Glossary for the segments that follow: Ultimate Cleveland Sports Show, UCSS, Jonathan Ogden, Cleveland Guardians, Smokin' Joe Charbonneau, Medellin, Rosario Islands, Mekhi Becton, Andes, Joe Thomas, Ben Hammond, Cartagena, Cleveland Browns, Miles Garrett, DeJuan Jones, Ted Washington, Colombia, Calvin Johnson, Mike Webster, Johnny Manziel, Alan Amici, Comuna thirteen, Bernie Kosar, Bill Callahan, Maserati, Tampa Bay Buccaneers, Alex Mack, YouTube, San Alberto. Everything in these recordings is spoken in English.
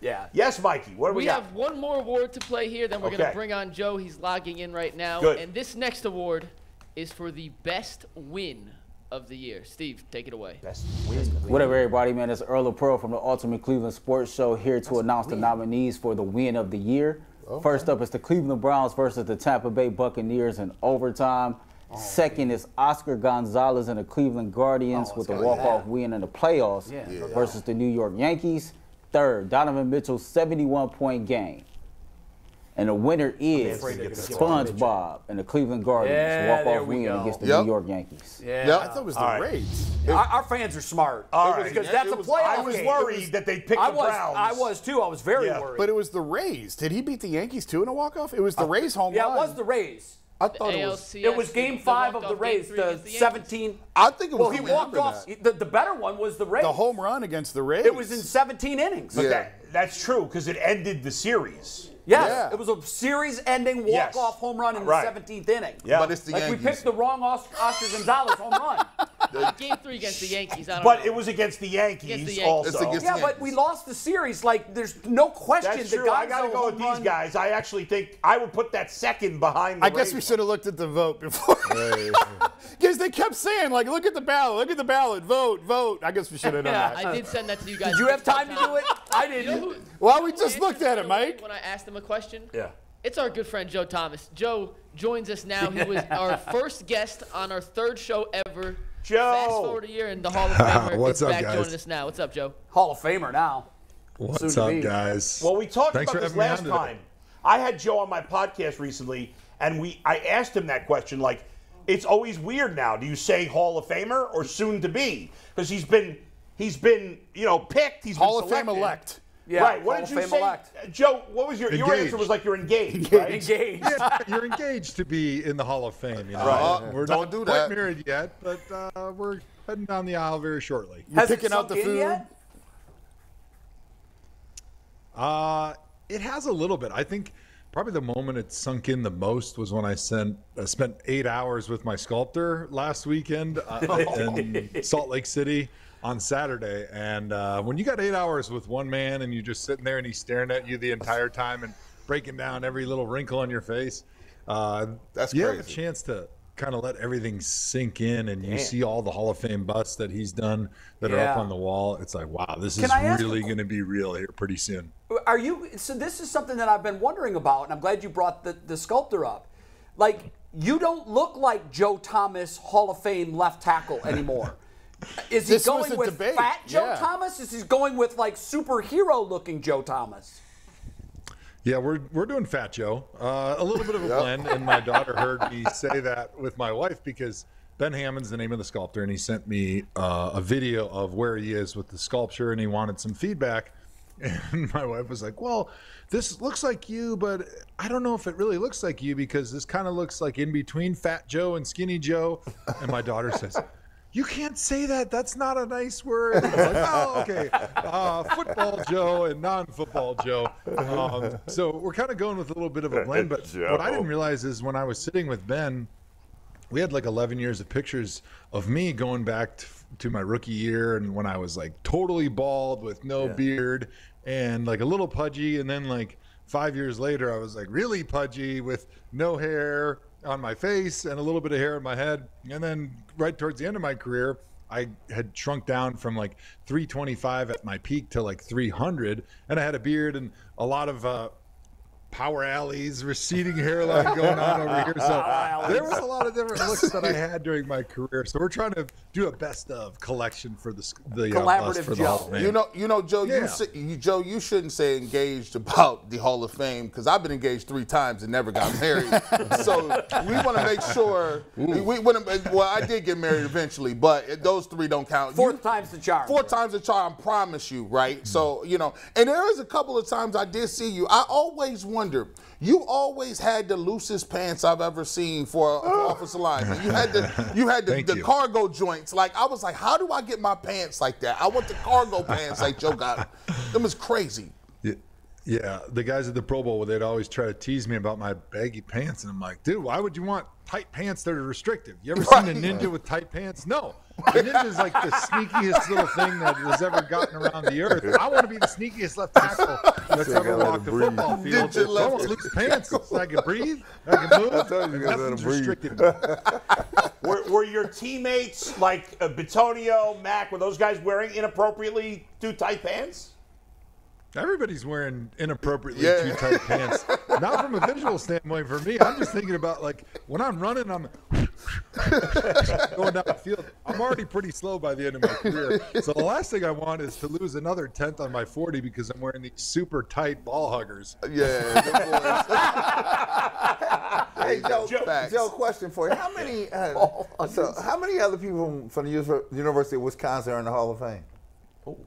Yeah. Yes, Mikey, what do we got? We have one more award to play here, then we're going to bring on Joe. He's logging in right now. Good. And this next award is for the best win of the year. Steve, take it away. Best win of the year. What up, everybody, man? It's Earl of Pearl from the Ultimate Cleveland Sports Show here to announce the nominees for the win of the year. Okay. First up is the Cleveland Browns versus the Tampa Bay Buccaneers in overtime. Second is Oscar Gonzalez and the Cleveland Guardians with a walk-off win in the playoffs versus the New York Yankees. Third, Donovan Mitchell's 71-point game. And the winner is SpongeBob and the Cleveland Guardians walk-off win against the New York Yankees. Yeah, I thought it was the Rays. Our fans are smart. Because that's a playoff game. I was worried that they picked the Browns. I was too. I was very worried. But it was the Rays. Did he beat the Yankees too in a walk-off? It was the Rays home run. Yeah, it was the Rays. I thought it was game 5 of the Rays, the 17. I think it was. Well, he walked off. The better one was the Rays. The home run against the Rays. It was in 17 innings. But that's true because it ended the series. Yes, it was a series-ending walk-off home run in the 17th inning. Yeah. But it's the Yankees. We picked the wrong Oscar Gonzalez home run. Game 3 against the Yankees. I don't know. It was against the Yankees, also. But we lost the series. Like, there's no question. That's true. I got to go with these guys. I actually think I would put that second behind the Rays. We should have looked at the vote before. Because they kept saying, like, look at the ballot, vote, vote. I guess we should have done that. I did send that to you guys. Did you have time to do it? I didn't. Well, we just looked at it, Mike. When I asked him a question, it's our good friend Joe Thomas. Joe joins us now. He was our first guest on our 3rd show ever. Joe, fast forward a year in the Hall of Famer. What's up, guys? Joining us now. What's up, Joe? Hall of Famer now. What's up, guys? Well, we talked about this last time. I had Joe on my podcast recently, and I asked him that question. Like, it's always weird now. Do you say Hall of Famer or soon to be? Because he's been, you know, picked. He's Hall of Fame elect. Yeah, right. What did you say, Joe? What was your answer? Was like you're engaged. Right? Engaged. Yeah, you're engaged to be in the Hall of Fame. You know? We're not quite married yet, but we're heading down the aisle very shortly. You're picking out the food yet? It has a little bit. I think probably the moment it sunk in the most was when I spent 8 hours with my sculptor last weekend in Salt Lake City on Saturday, and when you got 8 hours with one man and you're just sitting there and he's staring at you the entire time and breaking down every little wrinkle on your face, you have a chance to kind of let everything sink in, and you see all the Hall of Fame busts that he's done that are up on the wall. It's like, wow, this is really going to be real here pretty soon. Are you? So this is something that I've been wondering about, and I'm glad you brought the sculptor up. Like, you don't look like Joe Thomas, Hall of Fame left tackle anymore. Is he going with fat Joe Thomas? Is he going with like superhero-looking Joe Thomas? Yeah, we're doing Fat Joe. A little bit of a blend, and my daughter heard me say that with my wife because Ben Hammond's the name of the sculptor, and he sent me a video of where he is with the sculpture, and he wanted some feedback. And my wife was like, well, this looks like you, but I don't know if it really looks like you because this kind of looks like in between Fat Joe and Skinny Joe. And my daughter says, you can't say that. That's not a nice word. Like, oh, okay. Football Joe and non-football Joe. So we're kind of going with a little bit of a blend. But what I didn't realize is when I was sitting with Ben, we had like 11 years of pictures of me going back to my rookie year and when I was like totally bald with no beard and like a little pudgy. And then like 5 years later, I was like really pudgy with no hair on my face and a little bit of hair in my head. And then right towards the end of my career, I had shrunk down from like 325 at my peak to like 300, and I had a beard and a lot of power alleys, receding hairline going on over here. So there was a lot of different looks that I had during my career. So we're trying to do a best of collection for the collaborative for the Joe. You know, Joe. Yeah. Joe, you shouldn't say engaged about the Hall of Fame because I've been engaged 3 times and never got married. So we want to make sure we wouldn't. Well, I did get married eventually, but those 3 don't count. 4 times the charm. 4 times the charm. Promise you, right? Mm-hmm. So you know, and there was a couple of times I did see you. I always wanted. You always had the loosest pants I've ever seen for an officer lineman. You had the cargo joints. Like, I was like, how do I get my pants like that? I want the cargo pants like Joe got. Them was crazy. Yeah, the guys at the Pro Bowl, they'd always try to tease me about my baggy pants, and I'm like, dude, why would you want tight pants that are restrictive. You ever seen a ninja with tight pants? No. A ninja is like the sneakiest little thing that has ever gotten around the earth. I want to be the sneakiest left tackle that's ever walked the football field. I want to lose pants so I can breathe, I can move. Nothing's restricted. Were your teammates like Bitonio, Mack, were those guys wearing inappropriately too tight pants? Everybody's wearing inappropriately too tight pants. Not from a visual standpoint for me. I'm just thinking about, like, when I'm running, I'm going down the field. I'm already pretty slow by the end of my career. So the last thing I want is to lose another 10th on my 40 because I'm wearing these super tight ball huggers. Yeah. Hey, Joe, question for you. How many other people from the University of Wisconsin are in the Hall of Fame? Oh.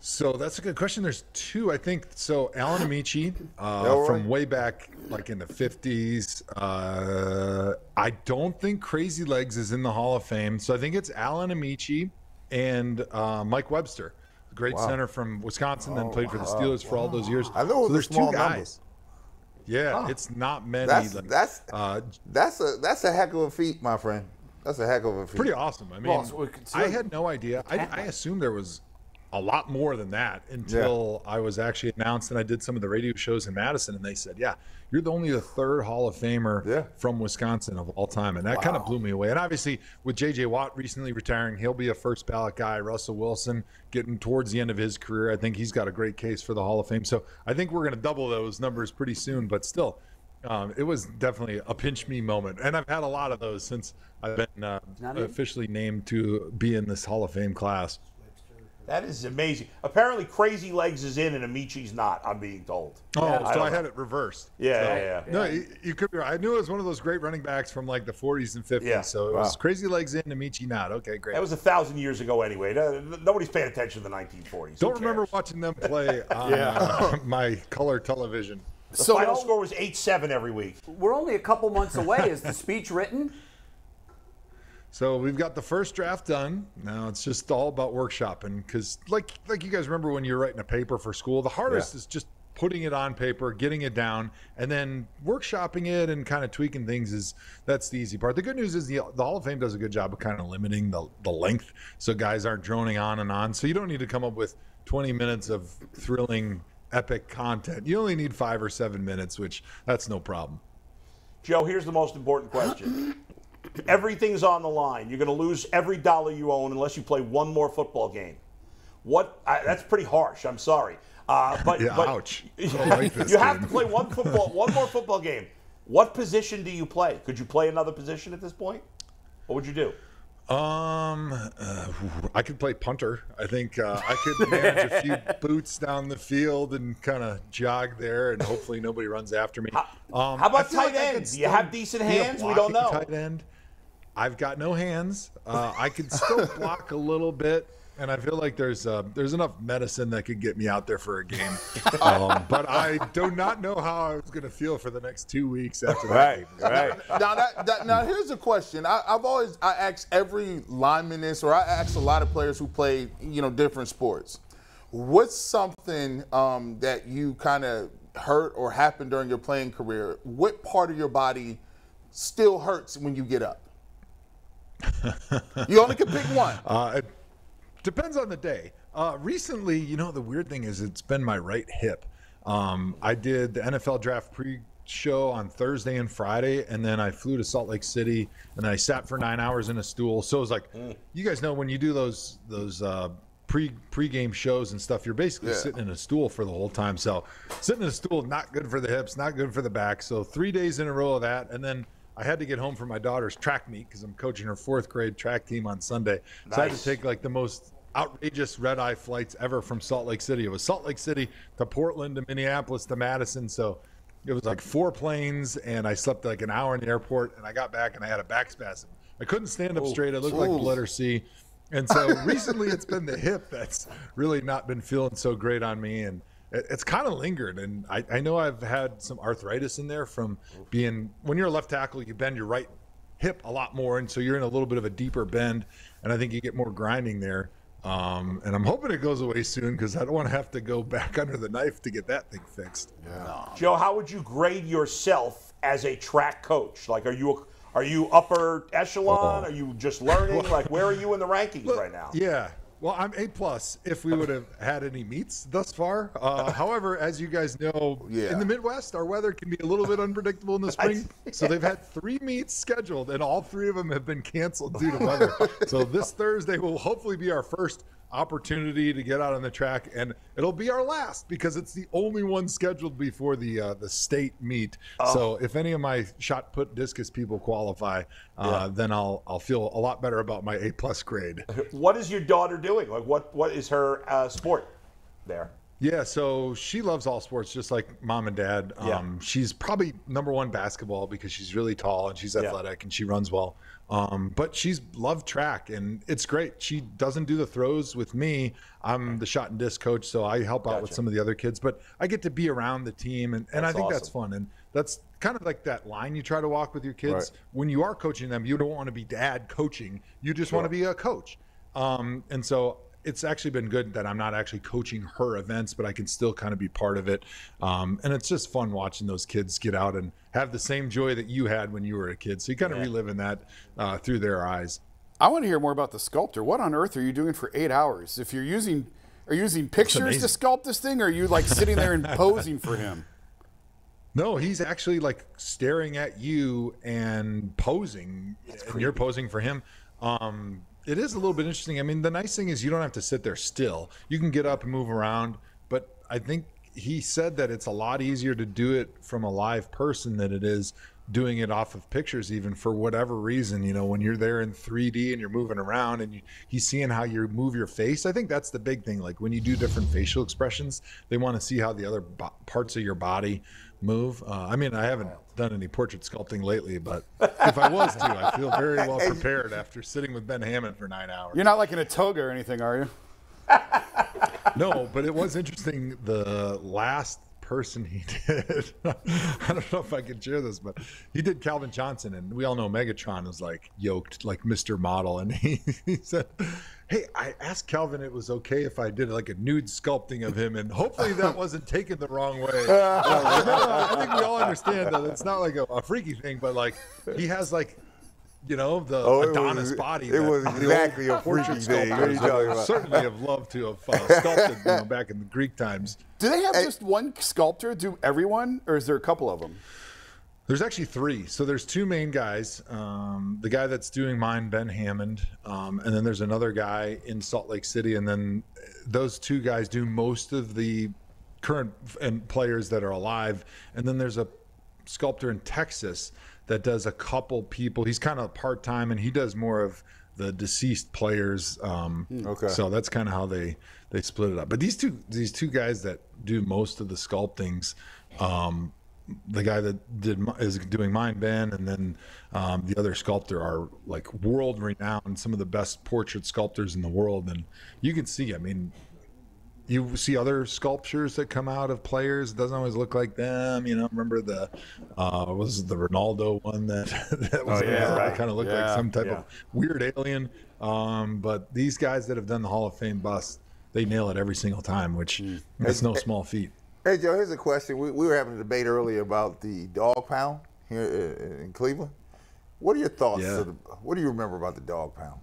So that's a good question. There's two, I think. So Alan Amici from way back, like in the 50s. I don't think Crazy Legs is in the Hall of Fame. So I think it's Alan Amici and Mike Webster, the great center from Wisconsin, then played for the Steelers for all those years. I know so there's two guys. Yeah, it's not many. That's a heck of a feat, my friend. That's a heck of a feat. Pretty awesome. I mean, I had no idea. I assumed there was a lot more than that until I was actually announced, and I did some of the radio shows in Madison, and they said, yeah, you're the third Hall of Famer from Wisconsin of all time. And that kind of blew me away. And obviously with J.J. Watt recently retiring, he'll be a first ballot guy. Russell Wilson getting towards the end of his career, I think he's got a great case for the Hall of Fame. So I think we're going to double those numbers pretty soon, but still, it was definitely a pinch me moment. And I've had a lot of those since I've been officially named to be in this Hall of Fame class. That is amazing. Apparently, Crazy Legs is in and Amici's not, I'm being told. Oh, yeah, so I had it reversed. Yeah. No, you could be right. I knew it was one of those great running backs from like the 40s and 50s. Yeah. So it was Crazy Legs in, Amici not. Okay, great. That was 1,000 years ago anyway. Nobody's paying attention to the 1940s. Don't remember watching them play on my color television. The final score was 8-7 every week. We're only a couple months away. Is the speech written? So we've got the first draft done. Now it's just all about workshopping, because like you guys remember when you're writing a paper for school, the hardest is just putting it on paper, getting it down, and then workshopping it and kind of tweaking things that's the easy part. The good news is the Hall of Fame does a good job of kind of limiting the length, so guys aren't droning on and on. So you don't need to come up with 20 minutes of thrilling, epic content. You only need 5 or 7 minutes, which that's no problem. Joe, here's the most important question. Everything's on the line. You're going to lose every dollar you own unless you play one more football game. That's pretty harsh. I'm sorry. But ouch. You have to play one more football game. What position do you play? Could you play another position at this point? What would you do? I could play punter. I think I could manage a few boots down the field and kind of jog there, and hopefully nobody runs after me. How about tight end? Do you have decent hands? We don't know. Tight end. I've got no hands. I could still block a little bit, and I feel like there's enough medicine that could get me out there for a game. But I do not know how I was going to feel for the next 2 weeks after that. Right. Now here's a question. I ask every lineman this, or I ask a lot of players who play different sports. What's something that you kind of hurt or happened during your playing career? What part of your body still hurts when you get up? You only can pick one. Depends on the day. Recently, the weird thing is it's been my right hip. I did the NFL draft pre-show on Thursday and Friday, and then I flew to Salt Lake City, and I sat for 9 hours in a stool. So it was like, you guys know when you do those pre-game shows and stuff, you're basically sitting in a stool for the whole time. So sitting in a stool, not good for the hips, not good for the back. So 3 days in a row of that, and then I had to get home for my daughter's track meet because I'm coaching her 4th grade track team on Sunday. Nice. So I had to take like the most outrageous red-eye flights ever from Salt Lake City. It was Salt Lake City to Portland to Minneapolis to Madison. So it was like 4 planes, and I slept like an hour in the airport, and I got back and I had a back spasm. I couldn't stand up straight. I looked like the letter C. And so recently it's been the hip that's really not been feeling so great on me. And it's kind of lingered, and I know I've had some arthritis in there from being, when you're a left tackle, you bend your right hip a lot more, and so you're in a little bit of a deeper bend, and I think you get more grinding there. And I'm hoping it goes away soon because I don't want to have to go back under the knife to get that thing fixed. Yeah. Joe, how would you grade yourself as a track coach? Like, are you upper echelon? Are you just learning? Like, where are you in the rankings right now? Yeah. Well, I'm A+ if we would have had any meets thus far. However, as you guys know, in the Midwest, our weather can be a little bit unpredictable in the spring. So they've had 3 meets scheduled, and all 3 of them have been canceled due to weather. So this Thursday will hopefully be our first opportunity to get out on the track, and it'll be our last because it's the only one scheduled before the state meet. So if any of my shot put discus people qualify, then I'll feel a lot better about my A+ grade. What is your daughter doing? Like, what is her sport there? Yeah, so she loves all sports, just like mom and dad. She's probably #1 basketball because she's really tall and she's athletic and she runs well. But she's loved track, and it's great. She doesn't do the throws with me. I'm the shot and disc coach, so I help out with some of the other kids. But I get to be around the team, and I think that's fun. And that's kind of like that line you try to walk with your kids. When you are coaching them, you don't want to be dad coaching. You just want to be a coach. And so it's actually been good that I'm not actually coaching her events, but I can still kind of be part of it. And it's just fun watching those kids get out and have the same joy that you had when you were a kid. So you kind of reliving that through their eyes. I want to hear more about the sculptor. What on earth are you doing for 8 hours? If you're using pictures to sculpt this thing, or are you like sitting there and posing for him? No, he's actually like staring at you and posing. And you're posing for him. It is a little bit interesting. I mean, the nice thing is you don't have to sit there still. You can get up and move around, but I think he said that it's a lot easier to do it from a live person than it is doing it off of pictures, even for whatever reason. You know, when you're there in 3D and you're moving around and he's seeing how you move your face. I think that's the big thing. Like, when you do different facial expressions, they want to see how the other parts of your body move. I mean, I haven't done any portrait sculpting lately, but if I was to, I feel very well prepared after sitting with Ben Hammond for 9 hours. You're not like in a toga or anything, are you? No, but it was interesting. The last person he did, I don't know if I can share this, but he did Calvin Johnson, and we all know Megatron was like yoked, like Mr. Model, and he said, hey, I asked Calvin it was okay if I did like a nude sculpting of him, and hopefully that wasn't taken the wrong way. I think we all understand that it's not like a freaky thing, but like he has like, you know, the Adonis body. It was exactly a freaky thing. What are you talking about? Certainly have loved to have sculpted, you know, back in the Greek times. Do they have just one sculptor do everyone, or is there a couple of them? There's actually 3. So there's 2 main guys. The guy that's doing mine, Ben Hammond, and then there's another guy in Salt Lake City, and then those 2 guys do most of the current and players that are alive. And then there's a sculptor in Texas that does a couple people. He's kind of part-time, and he does more of the deceased players. So that's kind of how they split it up. But these two guys that do most of the sculptings, the guy that is doing mine, Ben, and then the other sculptor are like world-renowned, some of the best portrait sculptors in the world. And you can see, I mean, you see other sculptures that come out of players. It doesn't always look like them. You know, remember the was the Ronaldo one that was kind of looked like some type of weird alien. But these guys that have done the Hall of Fame bust, they nail it every single time, which is no small feat. Hey, Joe, here's a question. We were having a debate earlier about the Dawg Pound here in Cleveland. What are your thoughts? What do you remember about the Dawg Pound?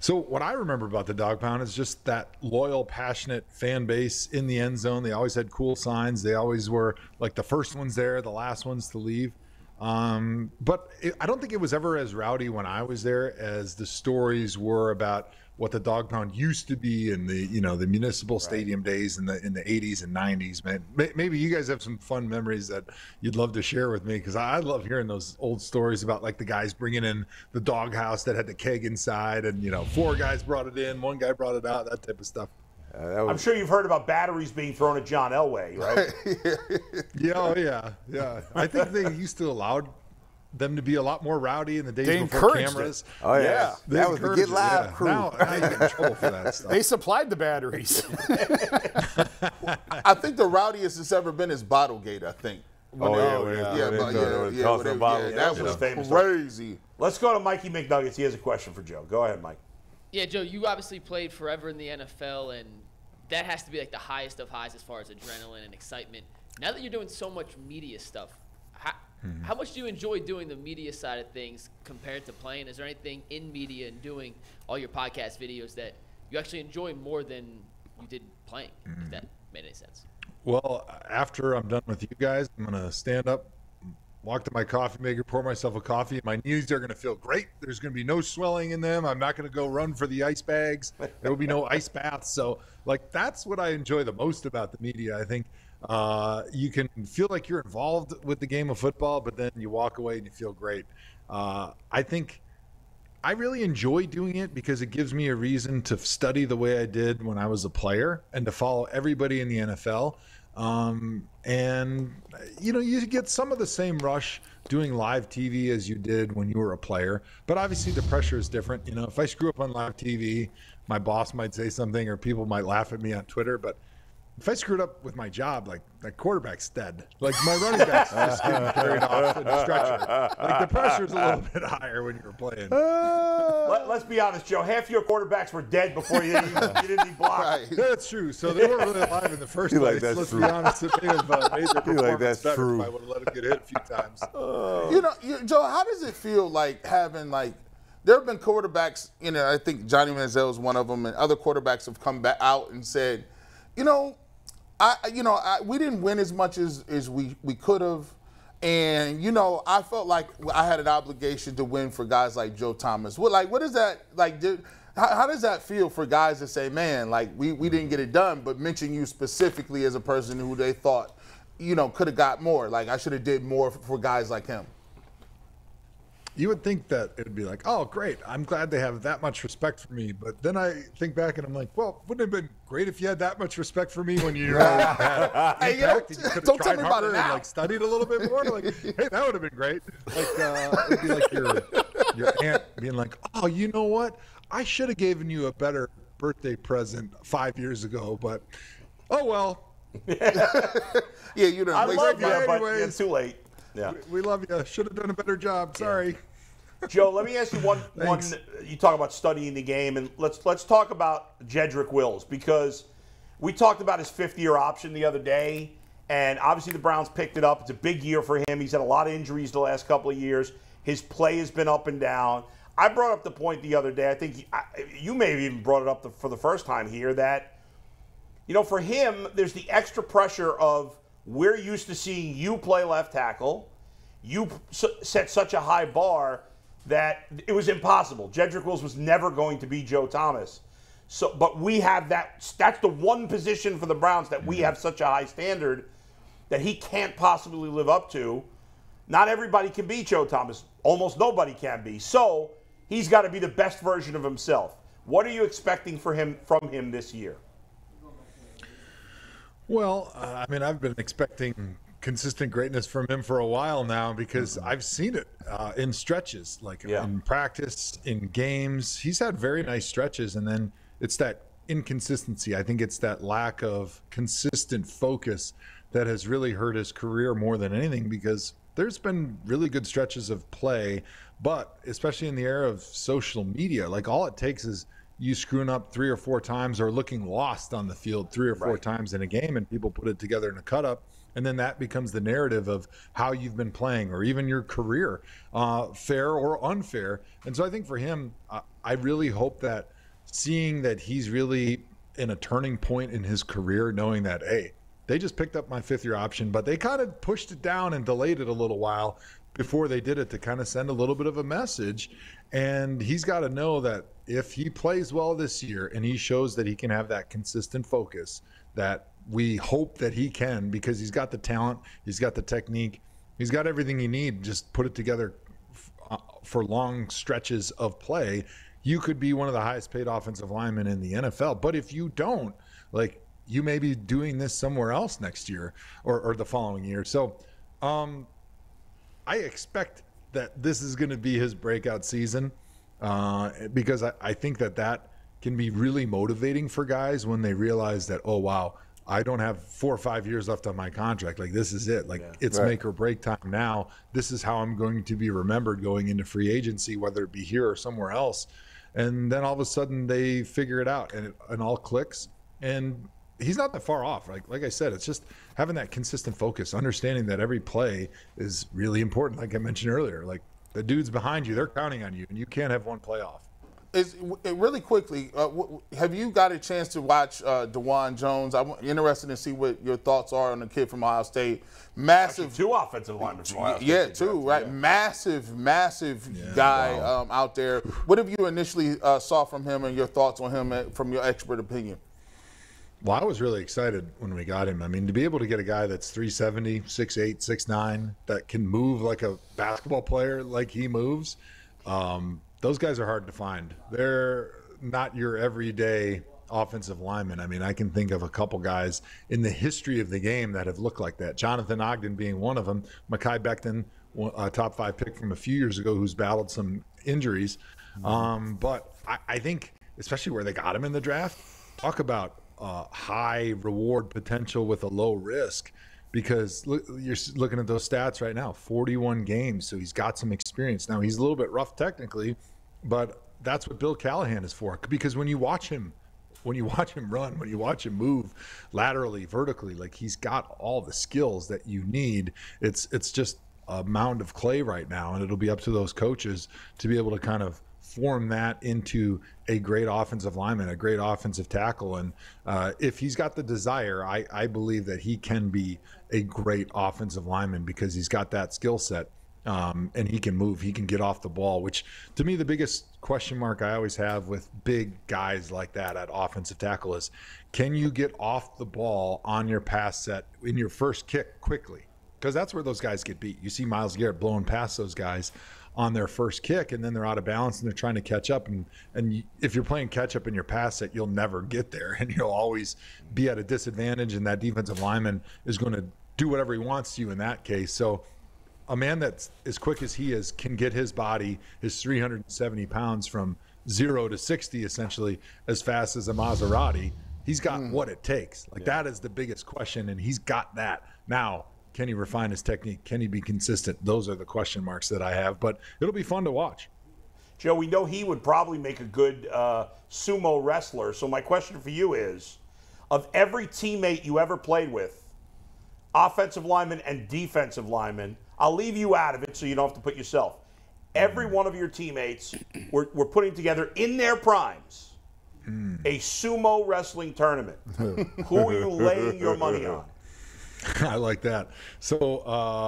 So what I remember about the Dawg Pound is just that loyal, passionate fan base in the end zone. They always had cool signs. They always were like the first ones there, the last ones to leave. But I don't think it was ever as rowdy when I was there as the stories were about what the Dawg Pound used to be in the, you know, the municipal stadium days in the 80s and 90s. Man, maybe you guys have some fun memories that you'd love to share with me, because I love hearing those old stories about like the guys bringing in the dog house that had the keg inside, and you know, 4 guys brought it in, 1 guy brought it out, that type of stuff. I'm sure you've heard about batteries being thrown at John Elway, right? Yeah. I think they used to allow them to be a lot more rowdy in the days before cameras. That was the Get Live crew. Now I get in trouble for that stuff. They supplied the batteries. I think the rowdiest it's ever been is Bottlegate, I think. That was famous. Crazy. Let's go to Mikey McNuggets. He has a question for Joe. Go ahead, Mike. Yeah, Joe, you obviously played forever in the NFL, and that has to be like the highest of highs as far as adrenaline and excitement. Now that you're doing so much media stuff, how much do you enjoy doing the media side of things compared to playing? Is there anything in media and doing all your podcast videos that you actually enjoy more than you did playing, if that made any sense? Well, after I'm done with you guys, I'm going to stand up, walk to my coffee maker, pour myself a coffee. My knees are going to feel great. There's going to be no swelling in them. I'm not going to go run for the ice bags. There will be no ice baths. So, like, that's what I enjoy the most about the media, I think. You can feel like you're involved with the game of football, but then you walk away and you feel great. I think I really enjoy doing it because it gives me a reason to study the way I did when I was a player and to follow everybody in the NFL. And, you know, you get some of the same rush doing live TV as you did when you were a player, but obviously the pressure is different. You know, if I screw up on live TV, my boss might say something or people might laugh at me on Twitter, but if I screwed up with my job, like that quarterback's dead. Like my running back's just getting carried off in a stretcher. Like the pressure's a little bit higher when you're playing. Let's be honest, Joe. Half your quarterbacks were dead before you didn't even block. Right. That's true. So they weren't really alive in the first place. Like, let's be honest. If they have made their performance like, that's better, true. I would have let them get hit a few times. You know, Joe, how does it feel like having like there have been quarterbacks? You know, I think Johnny Manziel is one of them, and other quarterbacks have come back out and said, you know, we didn't win as much as we could have. And, you know, I felt like I had an obligation to win for guys like Joe Thomas. What is that, like, how does that feel for guys that say, man, like, we didn't get it done, but mention you specifically as a person who they thought, you know, could have got more. Like, I should have did more for guys like him. You would think that it would be like, oh, great, I'm glad they have that much respect for me. But then I think back and I'm like, well, wouldn't it have been great if you had that much respect for me when you had hey, impact, you know, and you don't tell me about it now. And, like, studied a little bit more? Like, hey, that would have been great. Like, it would be like your aunt being like, oh, you know what? I should have given you a better birthday present 5 years ago, but oh, well. Yeah, you don't waste it anyway. It's too late. Yeah. We love you. Should have done a better job. Sorry. Yeah. Joe, let me ask you one. You talk about studying the game, and let's talk about Jedrick Wills, because we talked about his fifth-year option the other day, and obviously the Browns picked it up. It's a big year for him. He's had a lot of injuries the last couple of years. His play has been up and down. I brought up the point the other day. I think you may have even brought it up for the first time here that, you know, for him, there's the extra pressure of we're used to seeing you play left tackle. You set such a high bar that it was impossible. Jedrick Wills was never going to be Joe Thomas. So, but we have that. That's the one position for the Browns that we have such a high standard that he can't possibly live up to. Not everybody can be Joe Thomas. Almost nobody can be. So he's got to be the best version of himself. What are you expecting from him this year? Well, I mean, I've been expecting consistent greatness from him for a while now because I've seen it in stretches, like in practice, in games. He's had very nice stretches, and then it's that inconsistency. I think it's that lack of consistent focus that has really hurt his career more than anything, because there's been really good stretches of play, but especially in the era of social media, like all it takes is you screwing up 3 or 4 times or looking lost on the field 3 or 4 times in a game, and people put it together in a cut up. And then that becomes the narrative of how you've been playing or even your career, fair or unfair. And so I think for him, I really hope that seeing that he's really in a turning point in his career, knowing that, hey, they just picked up my fifth-year option, but they kind of pushed it down and delayed it a little while before they did it to kind of send a little bit of a message. And he's got to know that if he plays well this year and he shows that he can have that consistent focus that we hope that he can, because he's got the talent, he's got the technique, he's got everything you need, just put it together for long stretches of play, you could be one of the highest paid offensive linemen in the NFL. But if you don't, like, you may be doing this somewhere else next year or the following year. So I expect that this is going to be his breakout season, because I think that can be really motivating for guys when they realize that, oh, wow, I don't have 4 or 5 years left on my contract. Like, this is it. Like, it's make or break time now. This is how I'm going to be remembered going into free agency, whether it be here or somewhere else. And then all of a sudden they figure it out, and all clicks. And he's not that far off. Like I said, it's just having that consistent focus, understanding that every play is really important. Like I mentioned earlier, like the dudes behind you, they're counting on you, and you can't have one play off. Is really quickly, have you got a chance to watch DeJuan Jones? I'm interested to see what your thoughts are on the kid from Ohio State. Massive. Actually, two offensive linemen from Ohio State. Yeah, two, right? Yeah. Massive yeah, guy out there. What have you initially saw from him, and your thoughts on him from your expert opinion? Well, I was really excited when we got him. I mean, to be able to get a guy that's 370, 6'8", 6'9", that can move like a basketball player like he moves, those guys are hard to find. They're not your everyday offensive lineman. I mean, I can think of a couple guys in the history of the game that have looked like that. Jonathan Ogden being one of them. Mekhi Becton, a top 5 pick from a few years ago, who's battled some injuries. But I think, especially where they got him in the draft, talk about high reward potential with a low risk, because you're looking at those stats right now, 41 games. So he's got some experience. Now, he's a little bit rough technically, but that's what Bill Callahan is for, because when you watch him run, when you watch him move laterally, vertically, like he's got all the skills that you need. It's just a mound of clay right now, and it'll be up to those coaches to be able to kind of form that into a great offensive lineman, a great offensive tackle. And if he's got the desire, I believe that he can be a great offensive lineman, because he's got that skill set, and he can move, he can get off the ball, which to me, the biggest question mark I always have with big guys like that at offensive tackle is, can you get off the ball on your pass set in your first kick quickly? Because that's where those guys get beat. You see Miles Garrett blowing past those guys on their first kick, and then they're out of balance and they're trying to catch up, and if you're playing catch up in your pass set, you'll never get there, and you'll always be at a disadvantage, and that defensive lineman is going to do whatever he wants to you in that case. So a man that's as quick as he is can get his body, his 370 pounds, from 0 to 60 essentially as fast as a Maserati. He's got what it takes. Like, that is the biggest question, and he's got that. Now, can he refine his technique? Can he be consistent? Those are the question marks that I have, but it'll be fun to watch. Joe, we know he would probably make a good sumo wrestler. So my question for you is, of every teammate you ever played with, offensive lineman and defensive lineman, I'll leave you out of it so you don't have to put yourself. Every one of your teammates were putting together in their primes a sumo wrestling tournament. Who are you laying your money on? I like that. So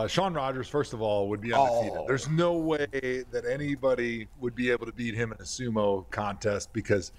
Sean Rogers, first of all, would be undefeated. Oh. There's no way that anybody would be able to beat him in a sumo contest, because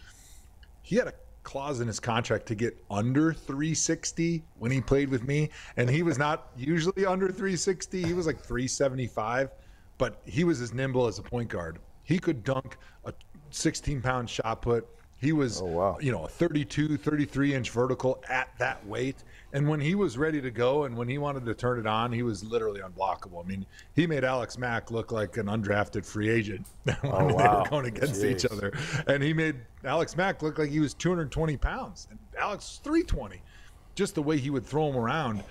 he had a clause in his contract to get under 360 when he played with me, and he was not usually under 360. He was like 375, but he was as nimble as a point guard. He could dunk a 16-pound shot put. He was, a 32, 33-inch vertical at that weight. And when he was ready to go and when he wanted to turn it on, he was literally unblockable. I mean, he made Alex Mack look like an undrafted free agent when they were going against each other. And he made Alex Mack look like he was 220 pounds. And Alex 320. Just the way he would throw him around,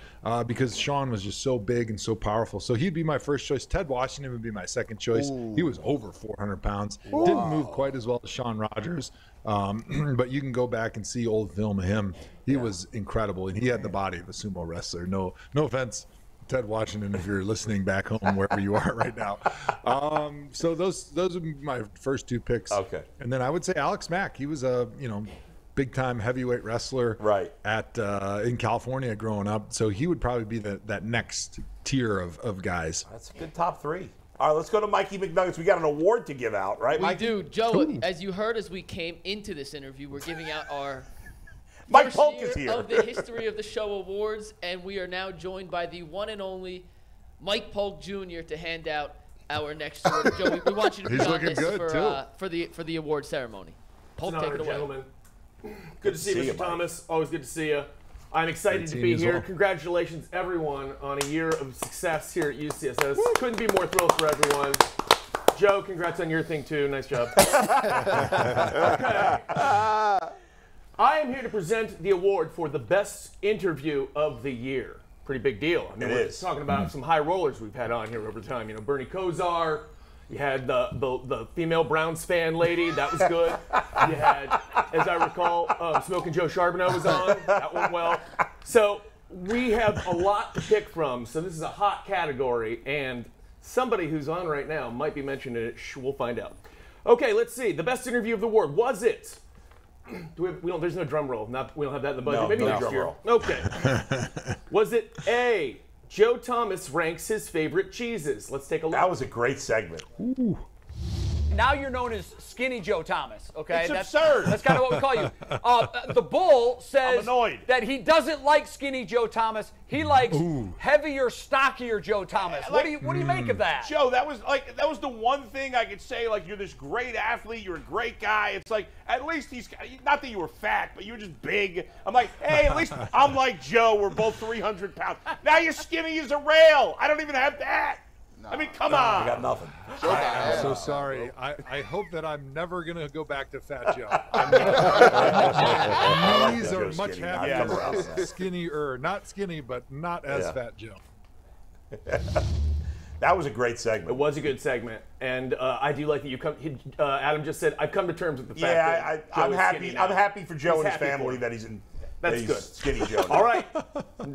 because Sean was just so big and so powerful. So he'd be my first choice. Ted Washington would be my second choice. Ooh. He was over 400 pounds. Wow. Didn't move quite as well as Sean Rogers, but you can go back and see old film of him. He was incredible, and he had the body of a sumo wrestler. No offense, Ted Washington, if you're listening back home, wherever you are right now. So those would be my first two picks. Okay. And then I would say Alex Mack. He was a, big-time heavyweight wrestler at in California growing up. So he would probably be that next tier of guys. That's a good top three. All right, let's go to Mikey McNuggets. We got an award to give out, right? We do. Joe, as you heard as we came into this interview, we're giving out our Mike Polk is here of the History of the Show Awards, and we are now joined by the one and only Mike Polk Jr. to hand out our next award. Joe, we want you to be on this for the award ceremony. Polk, take it away. Gentlemen. Good to see you, Mr. Thomas. Always good to see you. I'm excited to be here. Well. Congratulations, everyone, on a year of success here at UCSS. Woo. Couldn't be more thrilled for everyone. Joe, congrats on your thing, too. Nice job. Okay. I am here to present the award for the best interview of the year. Pretty big deal. I mean, we're talking about some high rollers we've had on here over time. Bernie Kosar, You had the female Browns fan lady. That was good. You had, as I recall, Smokin' Joe Charbonneau was on. That went well. So we have a lot to pick from. So this is a hot category, and somebody who's on right now might be mentioned in it. We'll find out. Okay, let's see. The best interview of the award. Was it? Do we have, we don't, there's no drum roll. Not, we don't have that in the budget. No, maybe next year. Okay. Was it A, Joe Thomas ranks his favorite cheeses? Let's take a look. That was a great segment. Ooh. Now you're known as Skinny Joe Thomas, okay? That's absurd. That's kind of what we call you. The Bull says that he doesn't like Skinny Joe Thomas. He likes heavier, stockier Joe Thomas. Like, what do you make of that? Joe, that was the one thing I could say, like, you're this great athlete, you're a great guy. It's like, at least he's, not that you were fat, but you were just big. I'm like, hey, at least I'm like Joe. We're both 300 pounds. Now you're skinny as a rail. I don't even have that. No, I mean, come on. I got nothing. I'm so sorry. I hope that I'm never going to go back to Fat Joe. My knees are much happier, skinnier. Not skinny, but not as Fat Joe. That was a great segment. It was a good segment. And I do like that you come. Adam just said, I've come to terms with the fact that I'm happy. I'm happy for Joe and his family that he's in. That's good. Skinny Joe. All right.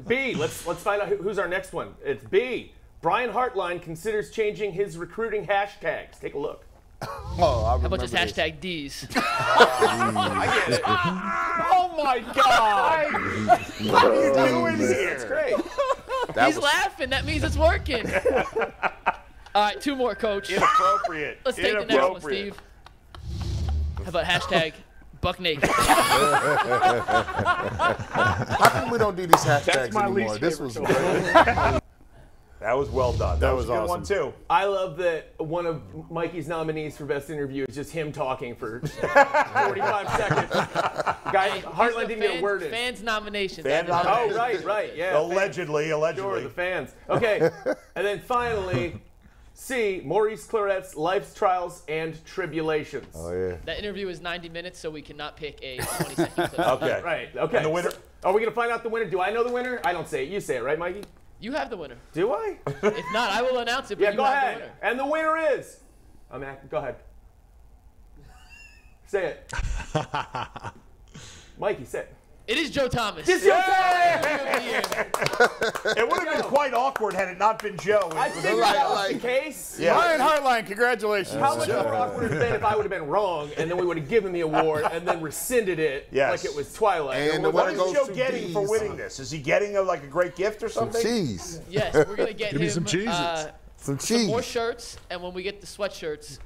B, let's find out who's our next one. It's B. Brian Hartline considers changing his recruiting hashtags. Take a look. How about just hashtag D's? I get it. Oh, my God. What are you doing here? It's great. He's laughing. That means it's working. All right, two more, Coach. Inappropriate. Let's take the next one, Steve. How about hashtag Buck Naked? How come we don't do these hashtags anymore? This was great. That was well done. That was awesome. One too. I love that one of Mikey's nominees for best interview is just him talking for 45 seconds. Guy Hartline didn't get a word in. Fans nomination. Oh, right, yeah. Allegedly. Sure, the fans. Okay, and then finally, C, Maurice Claret's Life's Trials and Tribulations. Oh yeah. That interview is 90 minutes, so we cannot pick a 20-second clip. Okay. Right. Okay. And the winner. Are we gonna find out the winner? Do I know the winner? I don't say it. You say it, right, Mikey? You have the winner. Do I? If not, I will announce it. But yeah, you go ahead. The winner. And the winner is. Go ahead. Say it. Mikey, say it. It is Joe Thomas. It's Joe Thomas. It would have been quite awkward had it not been Joe. I figured that was the case. Yeah. Brian Hartline, congratulations. How much more awkward would it have been if I would have been wrong, and then we would have given the award and then rescinded it like it was Twilight? And what is Joe getting for winning this? Is he getting a great gift or something? Some cheese. Yes, we're going to get him some more shirts, and when we get the sweatshirts,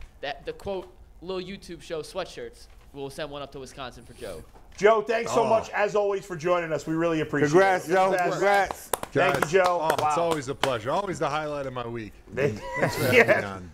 the quote, little YouTube show sweatshirts, we'll send one up to Wisconsin for Joe. Joe, thanks so much, as always, for joining us. We really appreciate it. Congrats, Joe. Thank you, Joe. It's always a pleasure. Always the highlight of my week. Thanks for having me on.